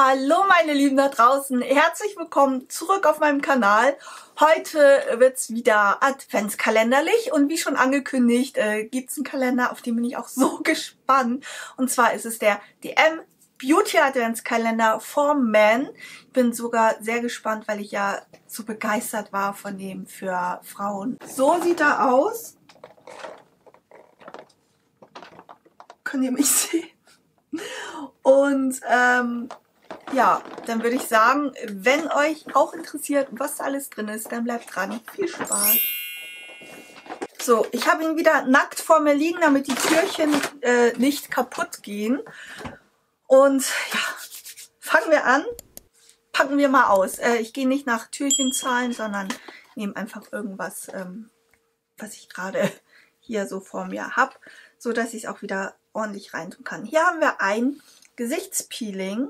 Hallo meine Lieben da draußen, herzlich willkommen zurück auf meinem Kanal. Heute wird's wieder adventskalenderlich und wie schon angekündigt gibt's einen Kalender, auf den bin ich auch so gespannt. Und zwar ist es der DM Beauty Adventskalender for Men. Ich bin sogar sehr gespannt, weil ich ja so begeistert war von dem für Frauen. So sieht er aus. Könnt ihr mich sehen? Und ja, dann würde ich sagen, wenn euch auch interessiert, was da alles drin ist, dann bleibt dran. Viel Spaß! So, ich habe ihn wieder nackt vor mir liegen, damit die Türchen nicht kaputt gehen. Und ja, fangen wir an. Packen wir mal aus. Ich gehe nicht nach Türchenzahlen, sondern nehme einfach irgendwas, was ich gerade hier so vor mir habe, so dass ich es auch wieder ordentlich reintun kann. Hier haben wir ein Gesichtspeeling.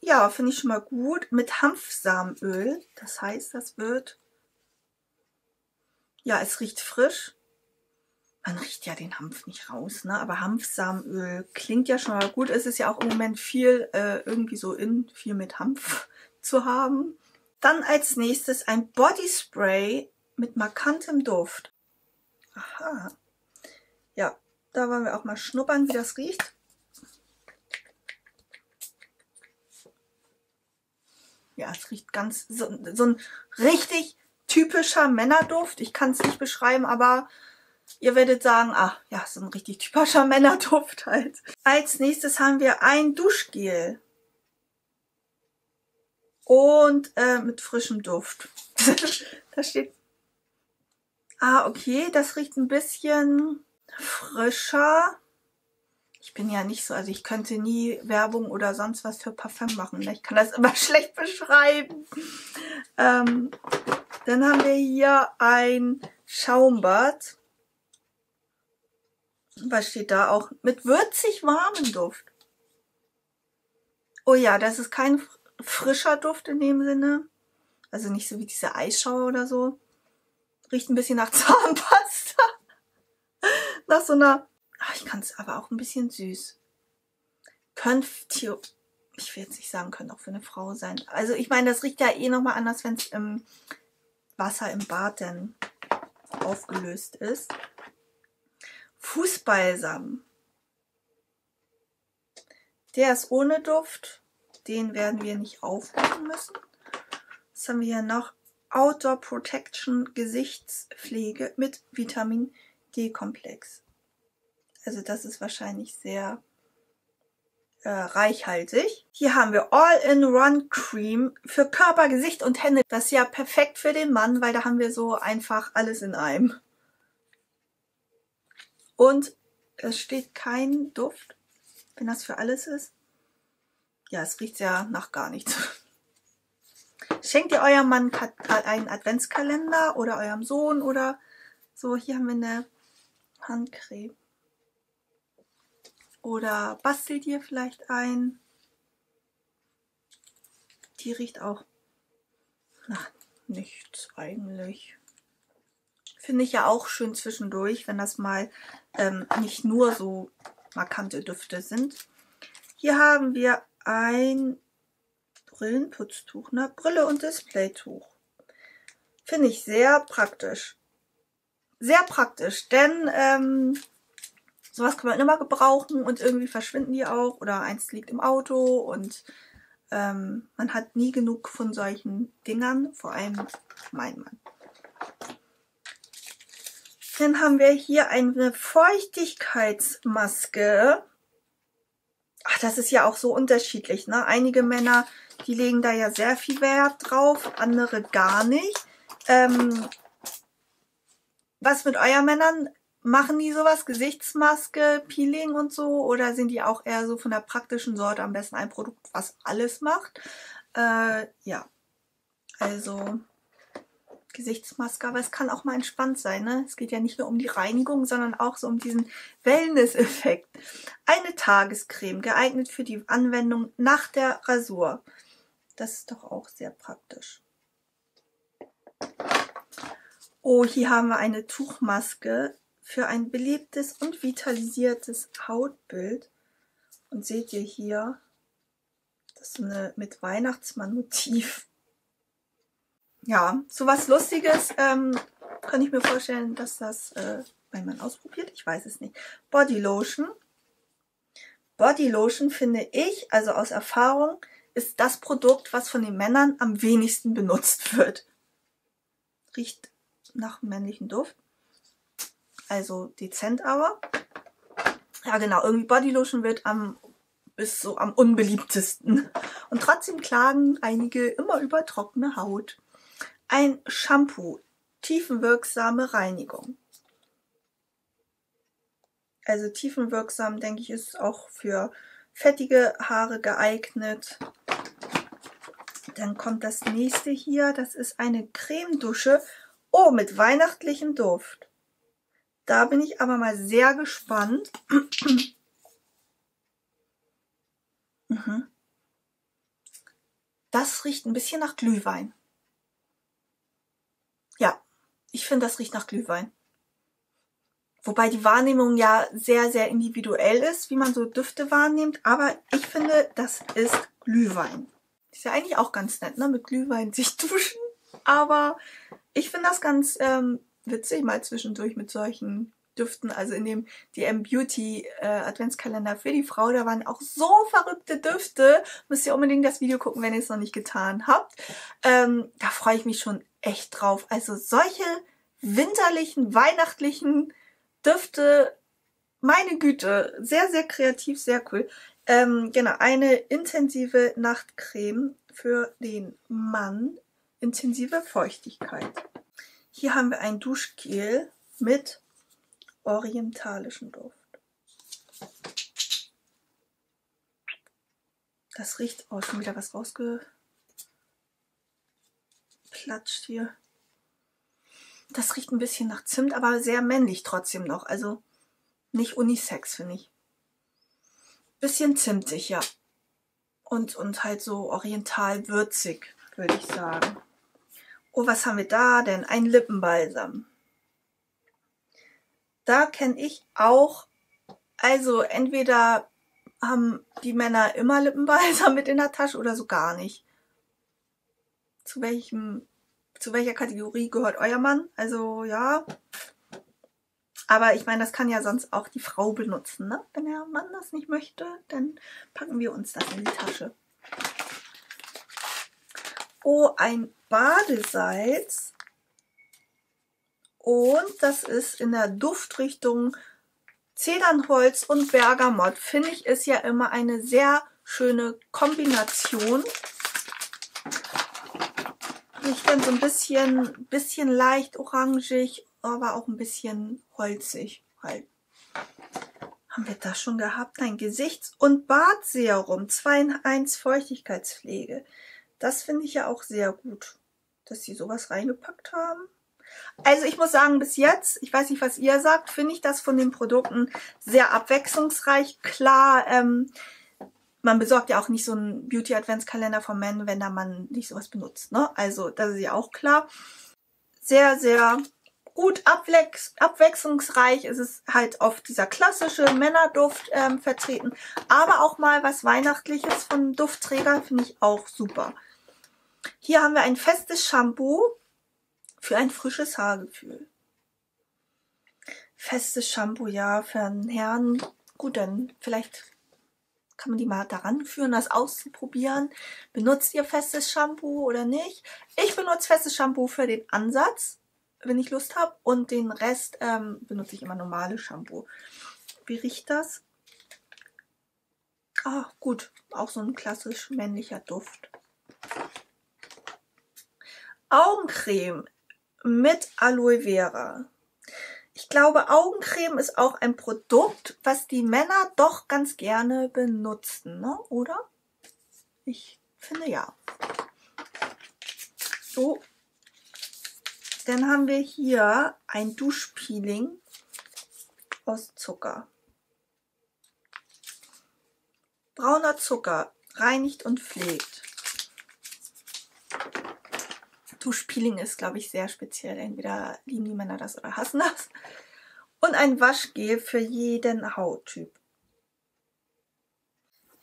Ja, finde ich schon mal gut. Mit Hanfsamenöl. Das heißt, das wird... Ja, es riecht frisch. Man riecht ja den Hanf nicht raus, ne? Aber Hanfsamenöl klingt ja schon mal gut. Es ist ja auch im Moment viel irgendwie so in, viel mit Hanf zu haben. Dann als nächstes ein Bodyspray mit markantem Duft. Aha. Ja, da wollen wir auch mal schnuppern, wie das riecht. Ja, es riecht ganz so ein richtig typischer Männerduft. Ich kann es nicht beschreiben, aber ihr werdet sagen, ah, ja, so ein richtig typischer Männerduft halt. Als nächstes haben wir ein Duschgel. Und mit frischem Duft. Da steht... Ah, okay, das riecht ein bisschen... frischer. Ich bin ja nicht so, also ich könnte nie Werbung oder sonst was für Parfüm machen. Ich kann das immer schlecht beschreiben. Dann haben wir hier ein Schaumbad. Was steht da auch? Mit würzig warmen Duft. Oh ja, das ist kein frischer Duft in dem Sinne. Also nicht so wie diese Eisschauer oder so. Riecht ein bisschen nach Zahnpasta. Nach so einer... Ach, ich kann es aber auch ein bisschen süß. Ich will jetzt nicht sagen, könnte auch für eine Frau sein. Also ich meine, das riecht ja eh nochmal anders, wenn es im Wasser, im Bad dann aufgelöst ist. Fußbalsam. Der ist ohne Duft. Den werden wir nicht aufmachen müssen. Was haben wir hier noch? Outdoor Protection Gesichtspflege mit Vitamin D-Komplex. Also das ist wahrscheinlich sehr reichhaltig. Hier haben wir All-in-One-Cream für Körper, Gesicht und Hände. Das ist ja perfekt für den Mann, weil da haben wir so einfach alles in einem. Und es steht kein Duft, wenn das für alles ist. Ja, es riecht ja nach gar nichts. Schenkt ihr eurem Mann einen Adventskalender oder eurem Sohn oder so. Hier haben wir eine Handcreme. Oder bastelt ihr vielleicht ein? Die riecht auch nach nichts eigentlich. Finde ich ja auch schön zwischendurch, wenn das mal nicht nur so markante Düfte sind. Hier haben wir ein Brillenputztuch, ne? Brille und Displaytuch. Finde ich sehr praktisch. Sehr praktisch, denn sowas kann man immer gebrauchen und irgendwie verschwinden die auch oder eins liegt im Auto und man hat nie genug von solchen Dingern, vor allem mein Mann. Dann haben wir hier eine Feuchtigkeitsmaske. Ach, das ist ja auch so unterschiedlich, ne? Einige Männer, die legen da ja sehr viel Wert drauf, andere gar nicht. Was mit euren Männern? Machen die sowas? Gesichtsmaske, Peeling und so? Oder sind die auch eher so von der praktischen Sorte, am besten ein Produkt, was alles macht? Ja, also Gesichtsmaske, aber es kann auch mal entspannt sein, ne? Es geht ja nicht nur um die Reinigung, sondern auch so um diesen Wellness-Effekt. Eine Tagescreme, geeignet für die Anwendung nach der Rasur. Das ist doch auch sehr praktisch. Oh, hier haben wir eine Tuchmaske für ein belebtes und vitalisiertes Hautbild. Und seht ihr hier, Das ist eine mit Weihnachtsmann-Motiv. Ja, sowas Lustiges kann ich mir vorstellen, dass das wenn man ausprobiert. Ich weiß es nicht. Bodylotion. Bodylotion finde ich, also aus Erfahrung, ist das Produkt, was von den Männern am wenigsten benutzt wird. Riecht nach männlichen Duft. Also dezent aber. Ja genau, irgendwie Bodylotion wird ist so am unbeliebtesten. Und trotzdem klagen einige immer über trockene Haut. Ein Shampoo. Tiefenwirksame Reinigung. Also tiefenwirksam, denke ich, ist auch für fettige Haare geeignet. Dann kommt das nächste hier. Das ist eine Cremedusche. Oh, mit weihnachtlichem Duft. Da bin ich aber mal sehr gespannt. Das riecht ein bisschen nach Glühwein. Ja, ich finde, das riecht nach Glühwein. Wobei die Wahrnehmung ja sehr, sehr individuell ist, wie man so Düfte wahrnimmt. Aber ich finde, das ist Glühwein. Ist ja eigentlich auch ganz nett, ne? Mit Glühwein sich duschen. Aber ich finde das ganz witzig, mal zwischendurch mit solchen Düften. Also in dem DM Beauty Adventskalender für die Frau, da waren auch so verrückte Düfte. Müsst ihr unbedingt das Video gucken, wenn ihr es noch nicht getan habt. Da freue ich mich schon echt drauf. Also solche winterlichen, weihnachtlichen Düfte, meine Güte, sehr, sehr kreativ, sehr cool. Genau, eine intensive Nachtcreme für den Mann. Intensive Feuchtigkeit. Hier haben wir ein Duschgel mit orientalischen Duft. Das riecht auch schon wieder was rausgeplatscht hier. Das riecht ein bisschen nach Zimt, aber sehr männlich trotzdem noch. Also nicht unisex, finde ich. Bisschen zimtig, ja. Und halt so oriental würzig, würde ich sagen. Oh, was haben wir da denn? Ein Lippenbalsam. Da kenne ich auch, also entweder haben die Männer immer Lippenbalsam mit in der Tasche oder so gar nicht. Zu welcher Kategorie gehört euer Mann? Also ja. Aber ich meine, das kann ja sonst auch die Frau benutzen, ne? Wenn der Mann das nicht möchte, dann packen wir uns das in die Tasche. Oh, ein Badesalz. Und das ist in der Duftrichtung Zedernholz und Bergamott. Finde ich, ist ja immer eine sehr schöne Kombination. Riecht dann so ein bisschen leicht orangig, aber auch ein bisschen holzig halt. Haben wir das schon gehabt? Ein Gesichts- und Bartserum. 2 in 1 Feuchtigkeitspflege. Das finde ich ja auch sehr gut, dass sie sowas reingepackt haben. Also ich muss sagen, bis jetzt, ich weiß nicht, was ihr sagt, finde ich das von den Produkten sehr abwechslungsreich. Klar, man besorgt ja auch nicht so einen Beauty-Adventskalender von Men, wenn da man nicht sowas benutzt, ne? Also das ist ja auch klar. Sehr, sehr gut abwechslungsreich. Es ist halt oft dieser klassische Männerduft vertreten. Aber auch mal was Weihnachtliches von Duftträger finde ich auch super. Hier haben wir ein festes Shampoo für ein frisches Haargefühl. Festes Shampoo, ja, für einen Herrn. Gut, dann vielleicht kann man die mal daran führen, das auszuprobieren. Benutzt ihr festes Shampoo oder nicht? Ich benutze festes Shampoo für den Ansatz, wenn ich Lust habe. Und den Rest benutze ich immer normales Shampoo. Wie riecht das? Ah, gut. Auch so ein klassisch männlicher Duft. Augencreme mit Aloe Vera. Ich glaube, Augencreme ist auch ein Produkt, was die Männer doch ganz gerne benutzen, ne? Oder? Ich finde ja. So, dann haben wir hier ein Duschpeeling aus Zucker. Brauner Zucker, reinigt und pflegt. Duschpeeling ist, glaube ich, sehr speziell. Entweder lieben die Männer das oder hassen das. Und ein Waschgel für jeden Hauttyp.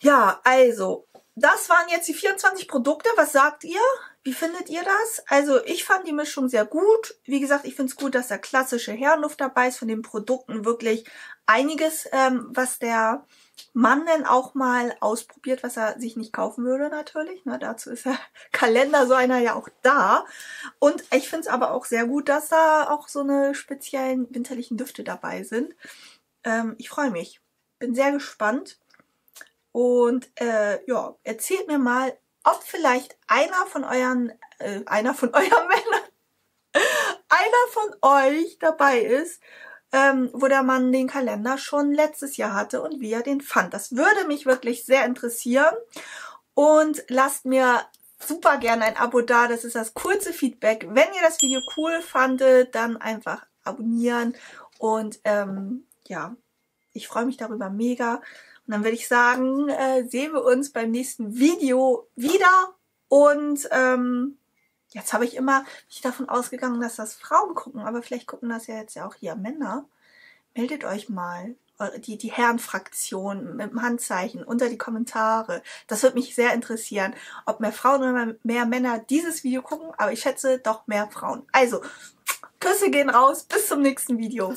Ja, also Das waren jetzt die 24 Produkte. Was sagt ihr? Wie findet ihr das? Also ich fand die Mischung sehr gut. Wie gesagt, ich finde es gut, dass da klassische Herrenluft dabei ist. Von den Produkten wirklich einiges, was der Mann denn auch mal ausprobiert, was er sich nicht kaufen würde natürlich. Na, dazu ist der Kalender so einer ja auch da. Und ich finde es aber auch sehr gut, dass da auch so eine speziellen winterlichen Düfte dabei sind. Ich freue mich. Bin sehr gespannt. Und ja, erzählt mir mal, ob vielleicht einer von euch dabei ist, wo der Mann den Kalender schon letztes Jahr hatte und wie er den fand. Das würde mich wirklich sehr interessieren. Und lasst mir super gerne ein Abo da. Das ist das kurze Feedback. Wenn ihr das Video cool fandet, dann einfach abonnieren. Und ja, ich freue mich darüber mega. Und dann würde ich sagen, sehen wir uns beim nächsten Video wieder. Und jetzt habe ich immer nicht davon ausgegangen, dass das Frauen gucken. Aber vielleicht gucken das ja jetzt ja auch hier Männer. Meldet euch mal, die Herrenfraktion mit dem Handzeichen unter die Kommentare. Das würde mich sehr interessieren, ob mehr Frauen oder mehr Männer dieses Video gucken. Aber ich schätze doch mehr Frauen. Also, Küsse gehen raus. Bis zum nächsten Video.